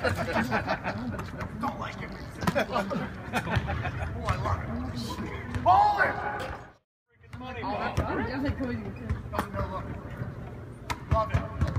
Don't like it. Oh, I love it. Hold it! Freaking money, man. I'm definitely coming. Love it.